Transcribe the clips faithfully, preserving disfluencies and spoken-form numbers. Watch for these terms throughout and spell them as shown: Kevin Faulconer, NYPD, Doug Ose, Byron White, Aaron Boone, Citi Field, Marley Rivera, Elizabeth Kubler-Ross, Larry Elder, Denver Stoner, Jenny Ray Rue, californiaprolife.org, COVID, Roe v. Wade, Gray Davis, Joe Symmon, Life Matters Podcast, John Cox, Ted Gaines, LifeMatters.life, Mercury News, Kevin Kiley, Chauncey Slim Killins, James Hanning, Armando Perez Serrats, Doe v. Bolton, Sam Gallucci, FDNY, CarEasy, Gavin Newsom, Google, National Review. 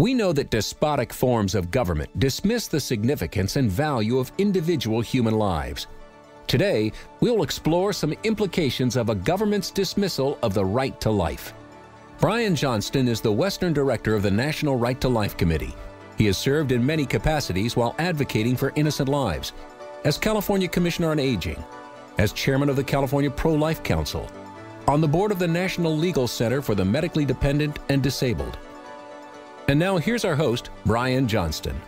We know that despotic forms of government dismiss the significance and value of individual human lives. Today, we'll explore some implications of a government's dismissal of the right to life. Brian Johnston is the Western Director of the National Right to Life Committee. He has served in many capacities while advocating for innocent lives, as California Commissioner on Aging, as Chairman of the California Pro-Life Council, on the board of the National Legal Center for the Medically Dependent and Disabled. And now here's our host, Brian Johnston.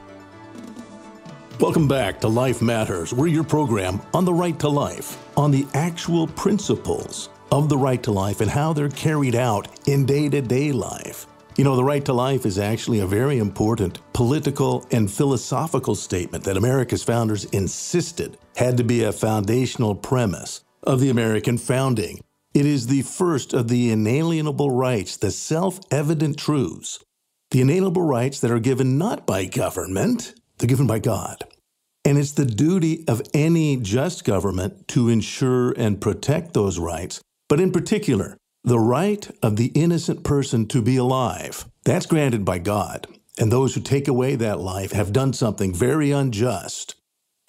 Welcome back to Life Matters. We're your program on the right to life, on the actual principles of the right to life and how they're carried out in day-to-day life. You know, the right to life is actually a very important political and philosophical statement that America's founders insisted had to be a foundational premise of the American founding. It is the first of the inalienable rights, the self-evident truths. The inalienable rights that are given not by government, they're given by God. And it's the duty of any just government to ensure and protect those rights, but in particular, the right of the innocent person to be alive. That's granted by God. And those who take away that life have done something very unjust.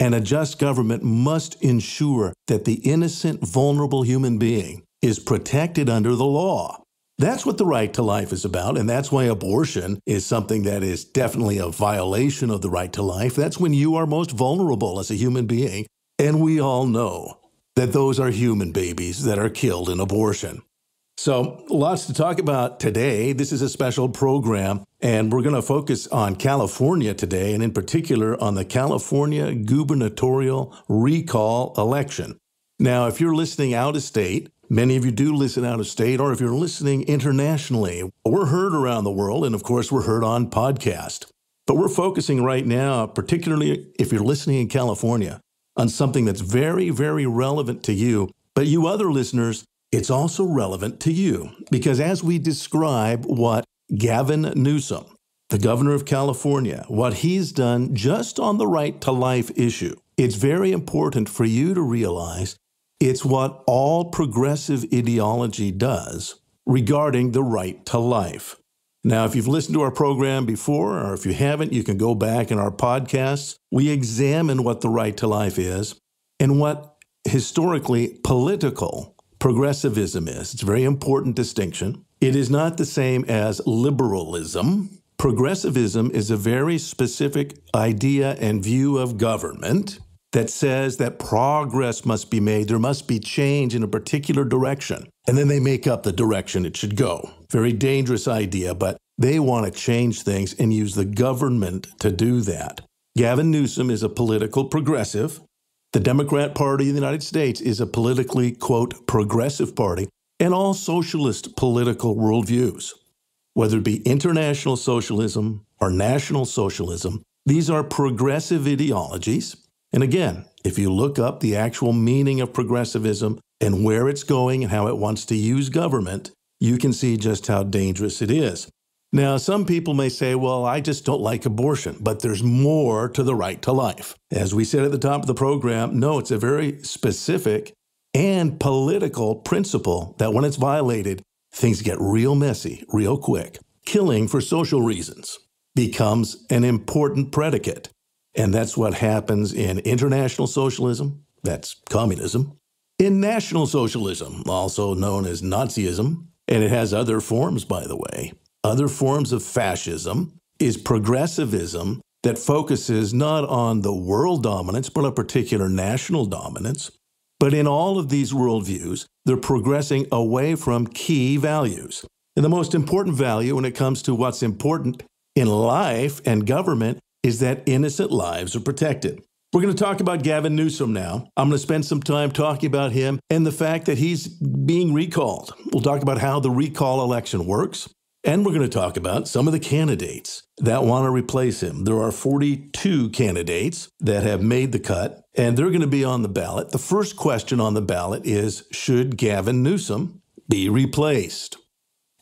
And a just government must ensure that the innocent, vulnerable human being is protected under the law. That's what the right to life is about, and that's why abortion is something that is definitely a violation of the right to life. That's when you are most vulnerable as a human being, and we all know that those are human babies that are killed in abortion. So, lots to talk about today. This is a special program, and we're going to focus on California today, and in particular on the California gubernatorial recall election. Now, if you're listening out of state, many of you do listen out of state, or if you're listening internationally, we're heard around the world, and of course, we're heard on podcast. But we're focusing right now, particularly if you're listening in California, on something that's very, very relevant to you. But you other listeners, it's also relevant to you, because as we describe what Gavin Newsom, the governor of California, what he's done just on the right to life issue, it's very important for you to realize it's what all progressive ideology does regarding the right to life. Now, if you've listened to our program before, or if you haven't, you can go back in our podcasts. We examine what the right to life is and what historically political progressivism is. It's a very important distinction. It is not the same as liberalism. Progressivism is a very specific idea and view of government that says that progress must be made, there must be change in a particular direction, and then they make up the direction it should go. Very dangerous idea, but they want to change things and use the government to do that. Gavin Newsom is a political progressive. The Democrat Party in the United States is a politically, quote, progressive party, and all socialist political worldviews, whether it be international socialism or national socialism, these are progressive ideologies. And again, if you look up the actual meaning of progressivism and where it's going and how it wants to use government, you can see just how dangerous it is. Now, some people may say, well, I just don't like abortion, but there's more to the right to life. As we said at the top of the program, no, it's a very specific and political principle that when it's violated, things get real messy, real quick. Killing for social reasons becomes an important predicate. And that's what happens in international socialism, that's communism, in national socialism, also known as Nazism, and it has other forms, by the way, other forms of fascism, is progressivism that focuses not on the world dominance, but a particular national dominance. But in all of these worldviews, they're progressing away from key values. And the most important value when it comes to what's important in life and government is that innocent lives are protected. We're going to talk about Gavin Newsom now. I'm going to spend some time talking about him and the fact that he's being recalled. We'll talk about how the recall election works, and we're going to talk about some of the candidates that want to replace him. There are forty-two candidates that have made the cut, and they're going to be on the ballot. The first question on the ballot is, should Gavin Newsom be replaced?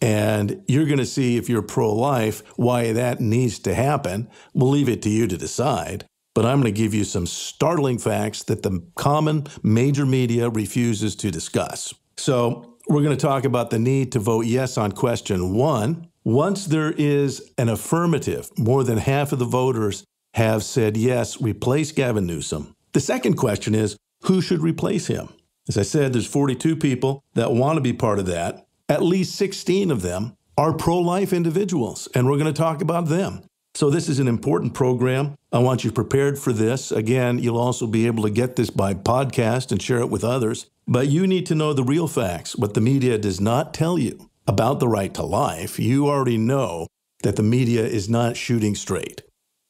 And you're going to see, if you're pro-life, why that needs to happen. We'll leave it to you to decide. But I'm going to give you some startling facts that the common major media refuses to discuss. So we're going to talk about the need to vote yes on question one, Once there is an affirmative, more than half of the voters have said, yes, replace Gavin Newsom. The second question is, who should replace him? As I said, there's forty-two people that want to be part of that. At least sixteen of them are pro-life individuals, and we're going to talk about them. So this is an important program. I want you prepared for this. Again, you'll also be able to get this by podcast and share it with others. But you need to know the real facts, what the media does not tell you about the right to life. You already know that the media is not shooting straight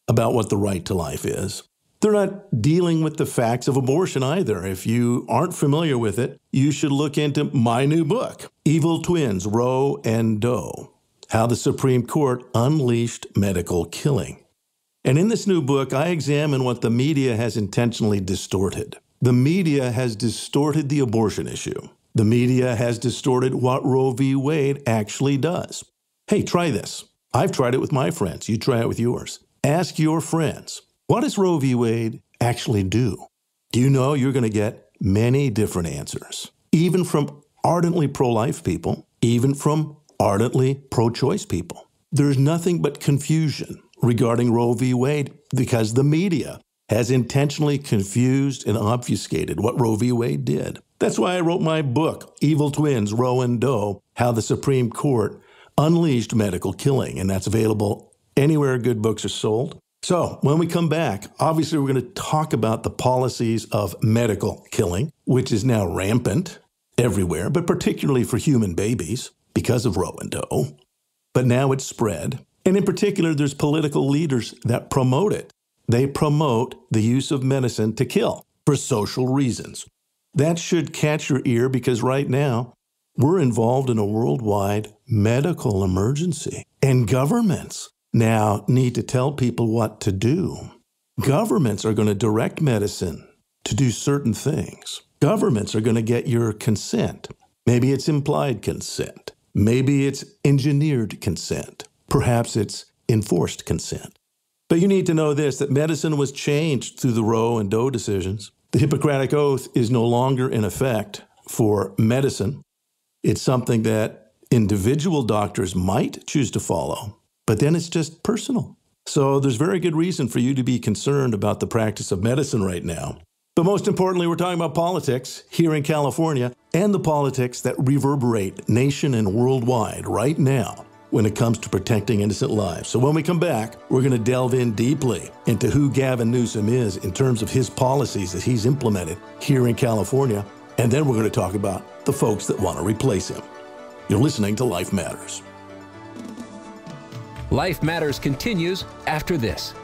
about what the right to life is. They're not dealing with the facts of abortion either. If you aren't familiar with it, you should look into my new book, Evil Twins, Roe and Doe, How the Supreme Court Unleashed Medical Killing. And in this new book, I examine what the media has intentionally distorted. The media has distorted the abortion issue. The media has distorted what Roe v. Wade actually does. Hey, try this. I've tried it with my friends. You try it with yours. Ask your friends, what does Roe v. Wade actually do? Do you know you're going to get many different answers, even from ardently pro-life people, even from ardently pro-choice people. There's nothing but confusion regarding Roe v. Wade because the media has intentionally confused and obfuscated what Roe v. Wade did. That's why I wrote my book, Evil Twins, Roe and Doe, How the Supreme Court Unleashed Medical Killing, and that's available anywhere good books are sold. So when we come back, obviously we're going to talk about the policies of medical killing, which is now rampant everywhere, but particularly for human babies because of Roe and Doe. But now it's spread. And in particular, there's political leaders that promote it. They promote the use of medicine to kill for social reasons. That should catch your ear because right now we're involved in a worldwide medical emergency. And governments now need to tell people what to do. Governments are going to direct medicine to do certain things. Governments are going to get your consent. Maybe it's implied consent. Maybe it's engineered consent. Perhaps it's enforced consent. But you need to know this, that medicine was changed through the Roe and Doe decisions. The Hippocratic Oath is no longer in effect for medicine. It's something that individual doctors might choose to follow, but then it's just personal. So there's very good reason for you to be concerned about the practice of medicine right now. But most importantly, we're talking about politics here in California and the politics that reverberate nation and worldwide right now when it comes to protecting innocent lives. So when we come back, we're going to delve in deeply into who Gavin Newsom is in terms of his policies that he's implemented here in California. And then we're going to talk about the folks that want to replace him. You're listening to Life Matters. Life Matters continues after this.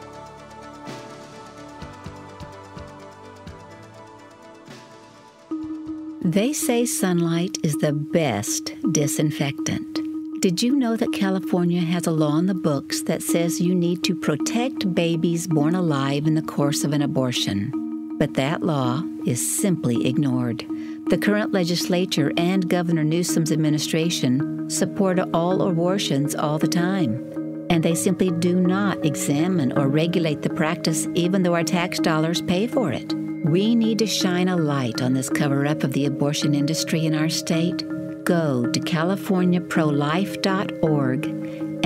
They say sunlight is the best disinfectant. Did you know that California has a law on the books that says you need to protect babies born alive in the course of an abortion? But that law is simply ignored. The current legislature and Governor Newsom's administration support all abortions all the time, and they simply do not examine or regulate the practice even though our tax dollars pay for it. We need to shine a light on this cover-up of the abortion industry in our state. Go to california pro life dot org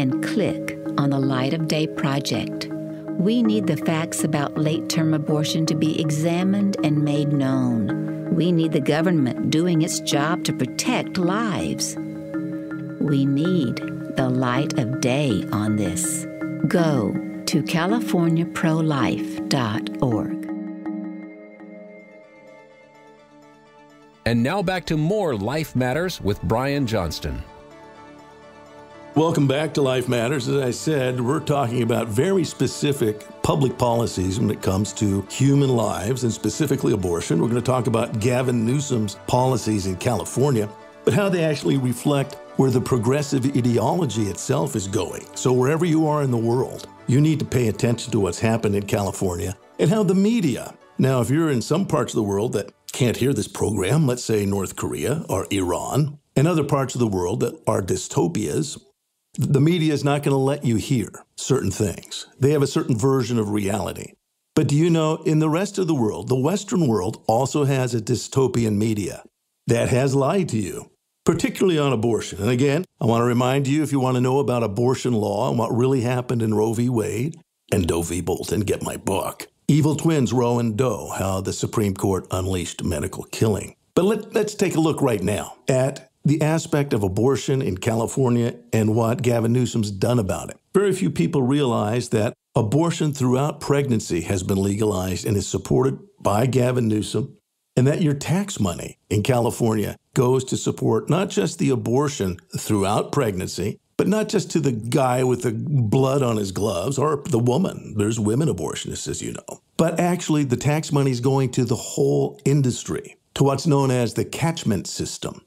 and click on the Light of Day Project. We need the facts about late-term abortion to be examined and made known. We need the government doing its job to protect lives. We need the light of day on this. Go to california pro life dot org. And now back to more Life Matters with Brian Johnston. Welcome back to Life Matters. As I said, we're talking about very specific public policies when it comes to human lives and specifically abortion. We're going to talk about Gavin Newsom's policies in California, but how they actually reflect where the progressive ideology itself is going. So wherever you are in the world, you need to pay attention to what's happened in California and how the media. Now, if you're in some parts of the world that can't hear this program, let's say North Korea or Iran and other parts of the world that are dystopias, the media is not going to let you hear certain things. They have a certain version of reality. But do you know, in the rest of the world, the Western world also has a dystopian media that has lied to you particularly on abortion. And again, I want to remind you, if you want to know about abortion law and what really happened in Roe v. Wade and Doe v. Bolton, get my book, Evil Twins, Roe and Doe, How the Supreme Court Unleashed Medical Killing. But let, let's take a look right now at the aspect of abortion in California and what Gavin Newsom's done about it. Very few people realize that abortion throughout pregnancy has been legalized and is supported by Gavin Newsom, and that your tax money in California goes to support not just the abortion throughout pregnancy, but not just to the guy with the blood on his gloves or the woman. There's women abortionists, as you know. But actually, the tax money is going to the whole industry, to what's known as the catchment system.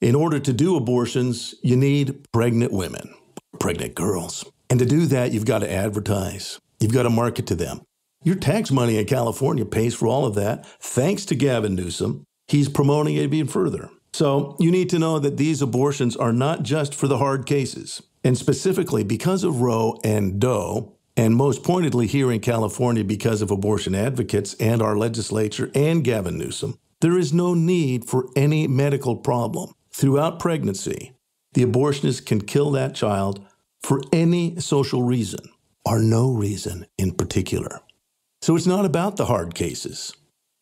In order to do abortions, you need pregnant women, pregnant girls. And to do that, you've got to advertise. You've got to market to them. Your tax money in California pays for all of that. Thanks to Gavin Newsom, he's promoting it even further. So you need to know that these abortions are not just for the hard cases. And specifically because of Roe and Doe, and most pointedly here in California because of abortion advocates and our legislature and Gavin Newsom, there is no need for any medical problem. Throughout pregnancy, the abortionist can kill that child for any social reason, or no reason in particular. So it's not about the hard cases.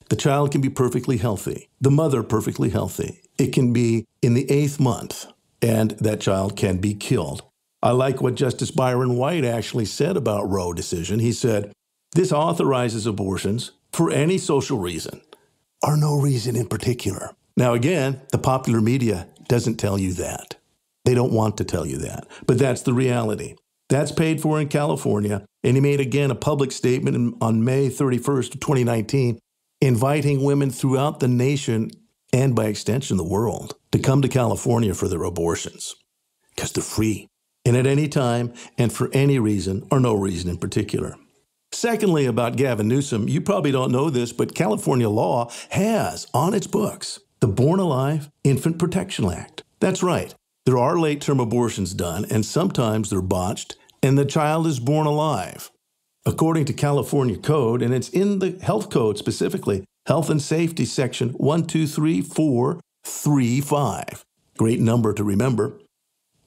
The child can be perfectly healthy, the mother perfectly healthy. It can be in the eighth month, and that child can be killed. I like what Justice Byron White actually said about Roe's decision. He said, "This authorizes abortions for any social reason, or no reason in particular." Now, again, the popular media doesn't tell you that. They don't want to tell you that. But that's the reality. That's paid for in California. And he made, again, a public statement on May thirty-first, twenty nineteen, inviting women throughout the nation and, by extension, the world to come to California for their abortions because they're free and at any time and for any reason or no reason in particular. Secondly, about Gavin Newsom, you probably don't know this, but California law has on its books the Born Alive Infant Protection Act. That's right. There are late-term abortions done, and sometimes they're botched, and the child is born alive. According to California code, and it's in the health code specifically, Health and Safety Section one two three four three five. Great number to remember.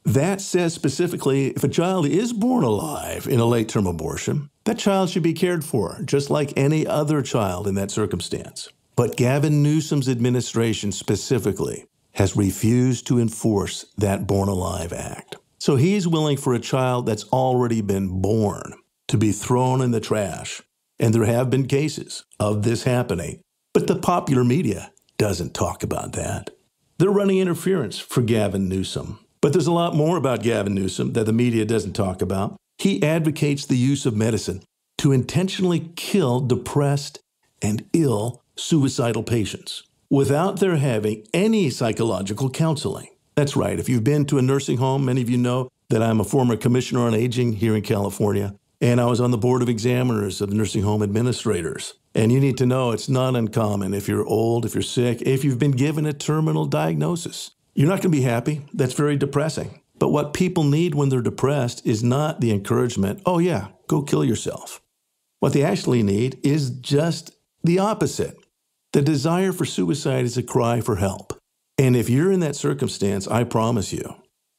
That says specifically, if a child is born alive in a late-term abortion, that child should be cared for, just like any other child in that circumstance. But Gavin Newsom's administration specifically has refused to enforce that Born Alive Act. So he's willing for a child that's already been born to be thrown in the trash. And there have been cases of this happening. But the popular media doesn't talk about that. They're running interference for Gavin Newsom. But there's a lot more about Gavin Newsom that the media doesn't talk about. He advocates the use of medicine to intentionally kill depressed and ill suicidal patients without their having any psychological counseling. That's right. If you've been to a nursing home, many of you know that I'm a former commissioner on aging here in California, and I was on the board of examiners of nursing home administrators. And you need to know it's not uncommon if you're old, if you're sick, if you've been given a terminal diagnosis. You're not going to be happy. That's very depressing. But what people need when they're depressed is not the encouragement, oh yeah, go kill yourself. What they actually need is just the opposite. The desire for suicide is a cry for help. And if you're in that circumstance, I promise you,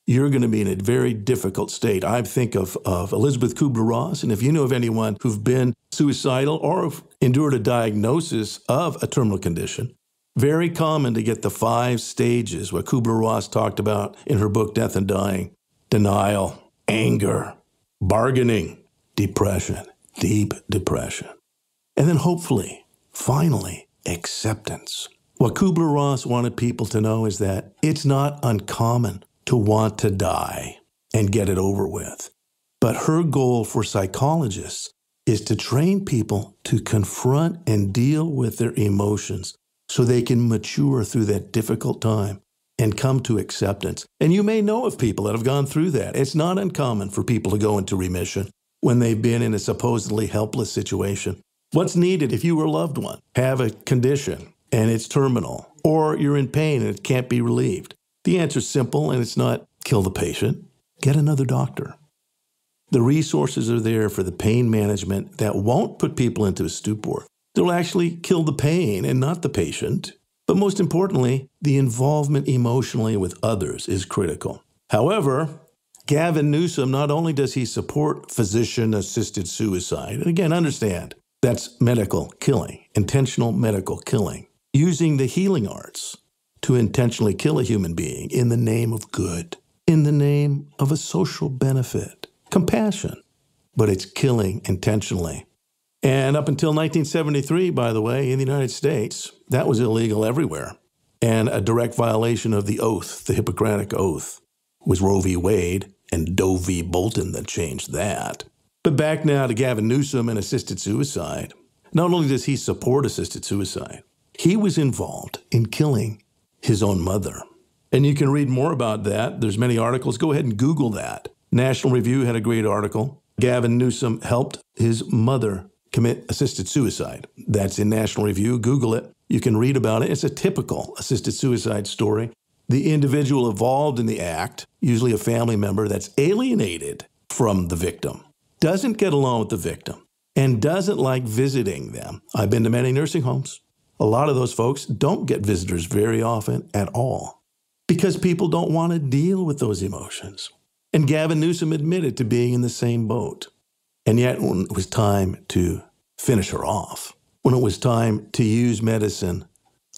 you're going to be in a very difficult state. I think of, of Elizabeth Kubler-Ross, and if you know of anyone who've been suicidal or have endured a diagnosis of a terminal condition, very common to get the five stages what Kubler-Ross talked about in her book, Death and Dying: denial, anger, bargaining, depression, deep depression, and then hopefully, finally, acceptance. What Kubler-Ross wanted people to know is that it's not uncommon to want to die and get it over with. But her goal for psychologists is to train people to confront and deal with their emotions so they can mature through that difficult time and come to acceptance. And you may know of people that have gone through that. It's not uncommon for people to go into remission when they've been in a supposedly helpless situation. What's needed if you or a loved one have a condition and it's terminal, or you're in pain and it can't be relieved? The answer is simple, and it's not kill the patient. Get another doctor. The resources are there for the pain management that won't put people into a stupor. They'll actually kill the pain and not the patient, But most importantly, the involvement emotionally with others is critical. However, Gavin Newsom, not only does he support physician-assisted suicide, and again, understand, that's medical killing, intentional medical killing, using the healing arts to intentionally kill a human being in the name of good, in the name of a social benefit, compassion, but it's killing intentionally. And up until nineteen seventy-three, by the way, in the United States, that was illegal everywhere. And a direct violation of the oath, the Hippocratic Oath, was Roe v. Wade and Doe v. Bolton that changed that. But back now to Gavin Newsom and assisted suicide. Not only does he support assisted suicide, he was involved in killing his own mother. And you can read more about that. There's many articles. Go ahead and Google that. National Review had a great article. Gavin Newsom helped his mother commit assisted suicide. That's in National Review. Google it. You can read about it. It's a typical assisted suicide story. The individual involved in the act, usually a family member that's alienated from the victim, doesn't get along with the victim, and doesn't like visiting them. I've been to many nursing homes. A lot of those folks don't get visitors very often at all because people don't want to deal with those emotions. And Gavin Newsom admitted to being in the same boat. And yet when it was time to finish her off, when it was time to use medicine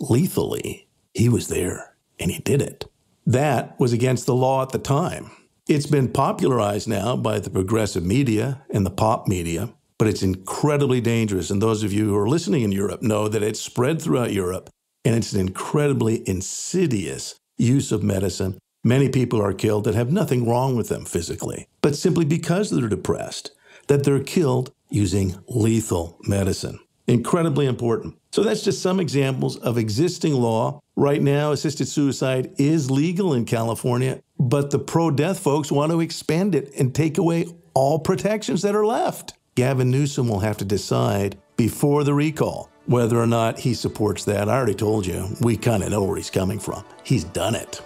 lethally, he was there and he did it. That was against the law at the time. It's been popularized now by the progressive media and the pop media, but it's incredibly dangerous. And those of you who are listening in Europe know that it's spread throughout Europe and it's an incredibly insidious use of medicine. Many people are killed that have nothing wrong with them physically, but simply because they're depressed, that they're killed using lethal medicine. Incredibly important. So that's just some examples of existing law. Right now, assisted suicide is legal in California, but the pro-death folks want to expand it and take away all protections that are left. Gavin Newsom will have to decide before the recall whether or not he supports that. I already told you, we kind of know where he's coming from. He's done it.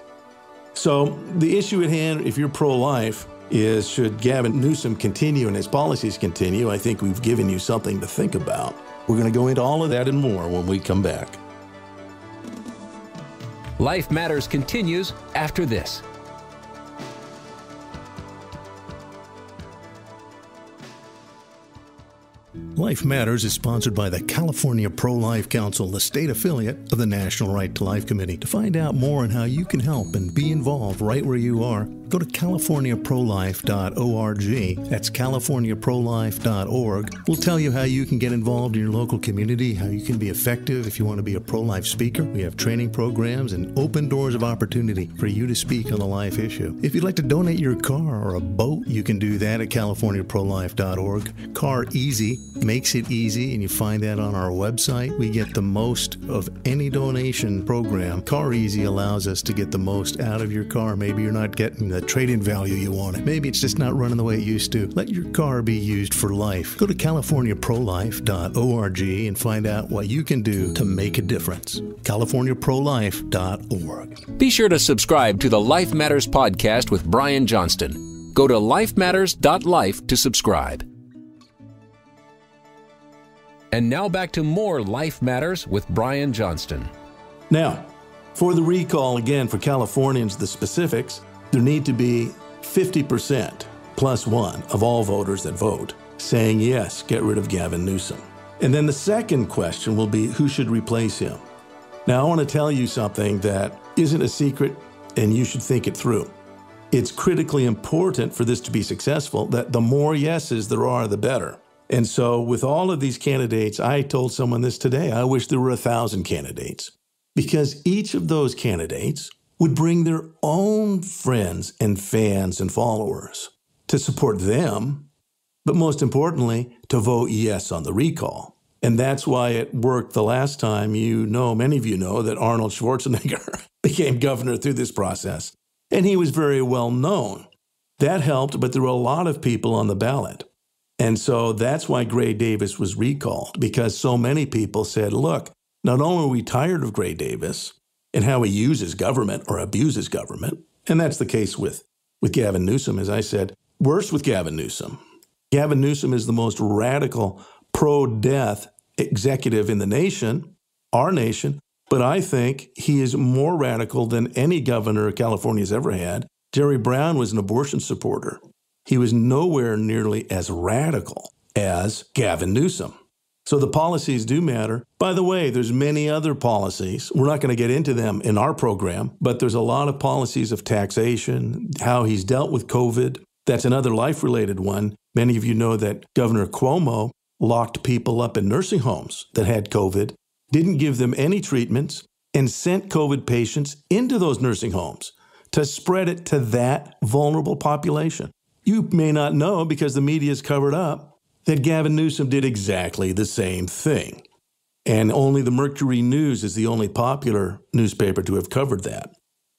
So the issue at hand, if you're pro-life, is should Gavin Newsom continue and his policies continue? I think we've given you something to think about. We're going to go into all of that and more when we come back. Life Matters continues after this. Life Matters is sponsored by the California Pro-Life Council, the state affiliate of the National Right to Life Committee. To find out more on how you can help and be involved right where you are, go to california pro life dot org. That's california pro life dot org. We'll tell you how you can get involved in your local community, how you can be effective if you want to be a pro-life speaker. We have training programs and open doors of opportunity for you to speak on the life issue. If you'd like to donate your car or a boat, you can do that at california pro life dot org. CarEasy makes it easy, and you find that on our website. We get the most of any donation program. CarEasy allows us to get the most out of your car. Maybe you're not getting the trade-in value you want it. Maybe it's just not running the way it used to. Let your car be used for life. Go to california pro life dot org and find out what you can do to make a difference. california pro life dot org. Be sure to subscribe to the Life Matters podcast with Brian Johnston. Go to life matters dot life to subscribe. And now back to more Life Matters with Brian Johnston. Now, for the recall, again, for Californians, the specifics, there need to be fifty percent plus one of all voters that vote saying, yes, get rid of Gavin Newsom. And then the second question will be, who should replace him? Now, I want to tell you something that isn't a secret, and you should think it through. It's critically important for this to be successful that the more yeses there are, the better. And so with all of these candidates, I told someone this today, I wish there were a thousand candidates, because each of those candidates would bring their own friends and fans and followers to support them, but most importantly, to vote yes on the recall. And that's why it worked the last time. You know, many of you know that Arnold Schwarzenegger became governor through this process, and he was very well known. That helped, but there were a lot of people on the ballot. And so that's why Gray Davis was recalled, because so many people said, look, not only are we tired of Gray Davis and how he uses government or abuses government. And that's the case with, with Gavin Newsom, as I said. Worse with Gavin Newsom. Gavin Newsom is the most radical pro-death executive in the nation, our nation, But I think he is more radical than any governor California's ever had. Jerry Brown was an abortion supporter. He was nowhere nearly as radical as Gavin Newsom. So the policies do matter. By the way, there's many other policies. We're not going to get into them in our program, but there's a lot of policies of taxation, how he's dealt with COVID. That's another life-related one. Many of you know that Governor Cuomo locked people up in nursing homes that had COVID, didn't give them any treatments, and sent COVID patients into those nursing homes to spread it to that vulnerable population. You may not know, because the media is covered up, that Gavin Newsom did exactly the same thing. And only the Mercury News is the only popular newspaper to have covered that.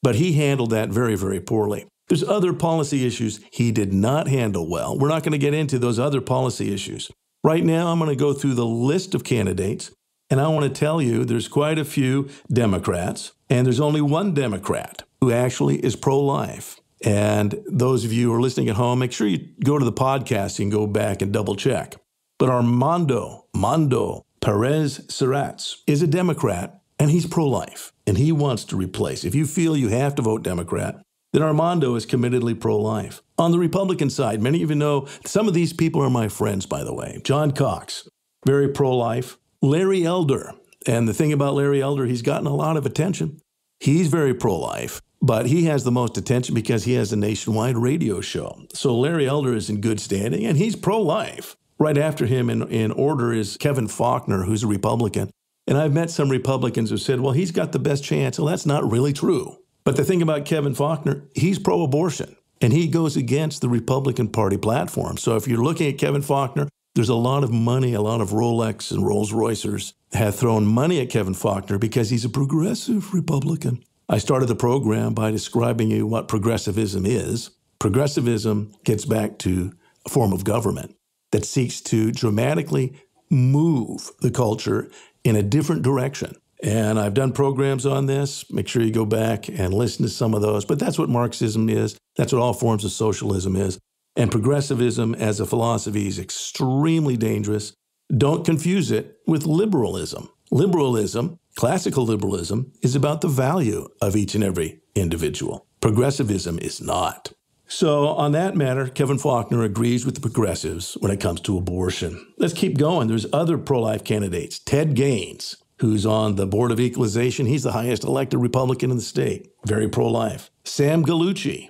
But he handled that very, very poorly. There's other policy issues he did not handle well. We're not going to get into those other policy issues. Right now, I'm going to go through the list of candidates, and I want to tell you there's quite a few Democrats, and there's only one Democrat who actually is pro-life. And those of you who are listening at home, make sure you go to the podcast and go back and double check. But Armando, Armando Perez Serrats is a Democrat, and he's pro-life, and he wants to replace. If you feel you have to vote Democrat, then Armando is committedly pro-life. On the Republican side, many of you know, some of these people are my friends, by the way. John Cox, very pro-life. Larry Elder, and the thing about Larry Elder, he's gotten a lot of attention. He's very pro-life, but he has the most attention because he has a nationwide radio show. So Larry Elder is in good standing, and he's pro-life. Right after him in, in order is Kevin Faulconer, who's a Republican. And I've met some Republicans who said, well, he's got the best chance. Well, that's not really true. But the thing about Kevin Faulconer, he's pro-abortion, and he goes against the Republican Party platform. So if you're looking at Kevin Faulconer, there's a lot of money, a lot of Rolex and Rolls-Royces have thrown money at Kevin Faulconer because he's a progressive Republican. I started the program by describing you what progressivism is. Progressivism gets back to a form of government that seeks to dramatically move the culture in a different direction. And I've done programs on this. Make sure you go back and listen to some of those. But that's what Marxism is. That's what all forms of socialism is. And progressivism as a philosophy is extremely dangerous. Don't confuse it with liberalism. Liberalism, classical liberalism, is about the value of each and every individual. Progressivism is not. So on that matter, Kevin Faulconer agrees with the progressives when it comes to abortion. Let's keep going. There's other pro-life candidates. Ted Gaines, who's on the Board of Equalization. He's the highest elected Republican in the state, very pro-life. Sam Gallucci,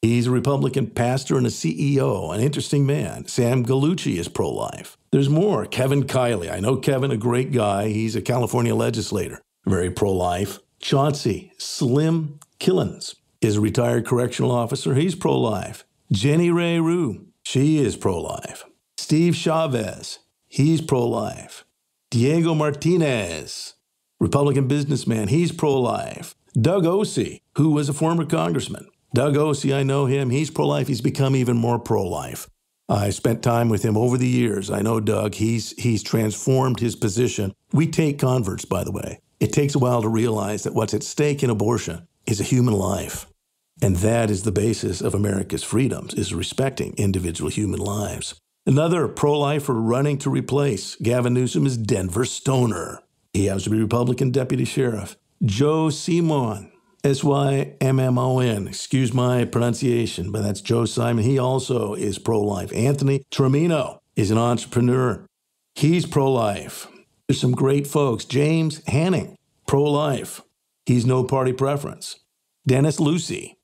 he's a Republican pastor and a C E O, an interesting man. Sam Gallucci is pro-life. There's more. Kevin Kiley. I know Kevin, a great guy. He's a California legislator, very pro-life. Chauncey Slim Killins is a retired correctional officer. He's pro-life. Jenny Ray Rue, she is pro-life. Steve Chavez, he's pro-life. Diego Martinez, Republican businessman, he's pro-life. Doug Ose, who was a former congressman. Doug Ose, I know him, he's pro-life, he's become even more pro-life. I spent time with him over the years. I know Doug, he's, he's transformed his position. We take converts, by the way. It takes a while to realize that what's at stake in abortion is a human life. And that is the basis of America's freedoms, is respecting individual human lives. Another pro-lifer running to replace Gavin Newsom is Denver Stoner. He happens to be Republican deputy sheriff. Joe Symmon, S Y M M O N, excuse my pronunciation, but that's Joe Symmon. He also is pro-life. Anthony Tremino is an entrepreneur. He's pro-life. There's some great folks. James Hanning, pro-life. He's no party preference. Dennis Lucy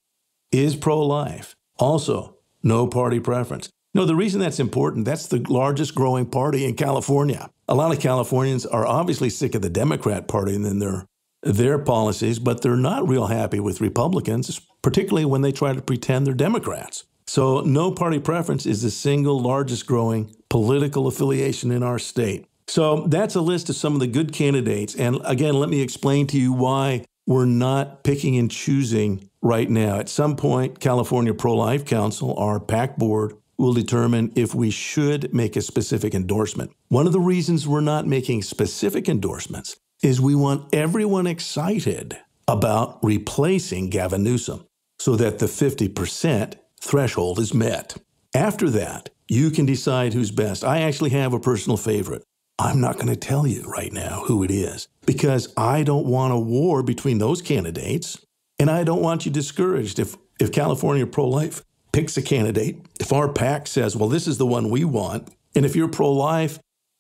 is pro-life. Also, no party preference. No, the reason that's important, that's the largest growing party in California. A lot of Californians are obviously sick of the Democrat Party and their, their policies, but they're not real happy with Republicans, particularly when they try to pretend they're Democrats. So no party preference is the single largest growing political affiliation in our state. So that's a list of some of the good candidates. And again, let me explain to you why we're not picking and choosing right now. At some point, California Pro-Life Council, our PAC board, will determine if we should make a specific endorsement. One of the reasons we're not making specific endorsements is we want everyone excited about replacing Gavin Newsom so that the fifty percent threshold is met. After that, you can decide who's best. I actually have a personal favorite. I'm not going to tell you right now who it is. because I don't want a war between those candidates, and I don't want you discouraged if, if California Pro-Life picks a candidate, if our PAC says, well, this is the one we want, and if you're pro-life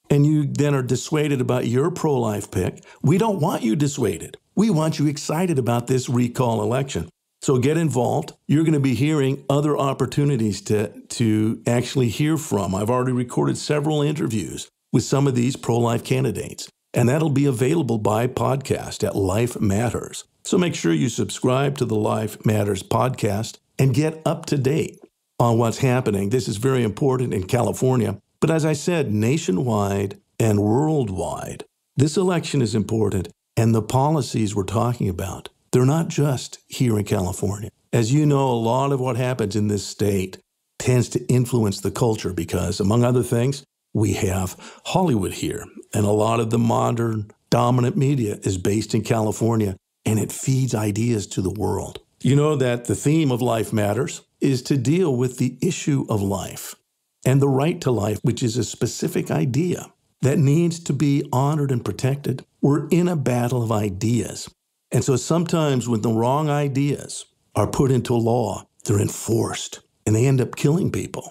and you then are dissuaded about your pro-life pick, we don't want you dissuaded. We want you excited about this recall election. So get involved. You're going to be hearing other opportunities to, to actually hear from. I've already recorded several interviews with some of these pro-life candidates, and that'll be available by podcast at Life Matters. So make sure you subscribe to the Life Matters podcast and get up to date on what's happening. This is very important in California, but as I said, nationwide and worldwide, this election is important, and the policies we're talking about, they're not just here in California. As you know, a lot of what happens in this state tends to influence the culture because, among other things, we have Hollywood here, and a lot of the modern dominant media is based in California, and it feeds ideas to the world. You know that the theme of Life Matters is to deal with the issue of life and the right to life, which is a specific idea that needs to be honored and protected. We're in a battle of ideas. And so sometimes when the wrong ideas are put into law, they're enforced and they end up killing people.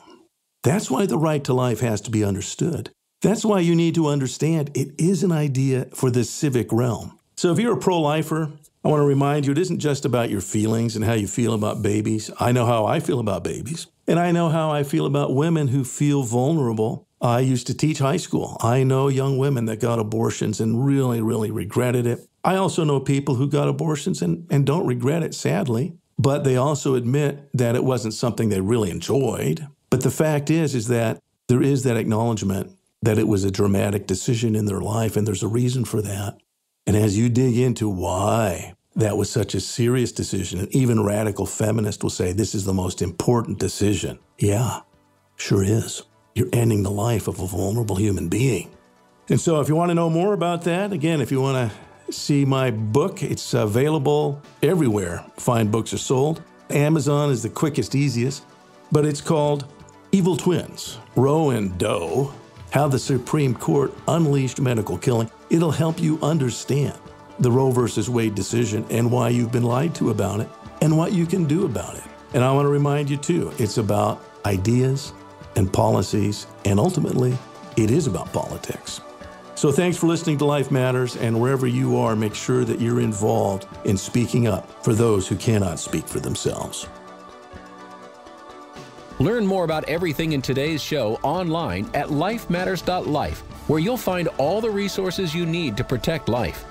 That's why the right to life has to be understood. That's why you need to understand it is an idea for the civic realm. So if you're a pro-lifer, I want to remind you it isn't just about your feelings and how you feel about babies. I know how I feel about babies, and I know how I feel about women who feel vulnerable. I used to teach high school. I know young women that got abortions and really, really regretted it. I also know people who got abortions and, and don't regret it, sadly, but they also admit that it wasn't something they really enjoyed. But the fact is, is that there is that acknowledgement that it was a dramatic decision in their life, and there's a reason for that. And as you dig into why that was such a serious decision, and even radical feminists will say this is the most important decision. Yeah, sure is. You're ending the life of a vulnerable human being. And so if you want to know more about that, again, if you want to see my book, it's available everywhere fine books are sold. Amazon is the quickest, easiest, but it's called Evil Twins, Roe and Doe, How the Supreme Court Unleashed Medical Killing. It'll help you understand the Roe versus Wade decision and why you've been lied to about it and what you can do about it. And I want to remind you too, it's about ideas and policies, and ultimately, it is about politics. So thanks for listening to Life Matters, and wherever you are, make sure that you're involved in speaking up for those who cannot speak for themselves. Learn more about everything in today's show online at life matters dot life, where you'll find all the resources you need to protect life.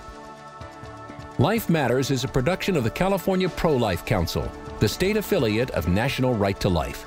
Life Matters is a production of the California Pro-Life Council, the state affiliate of National Right to Life.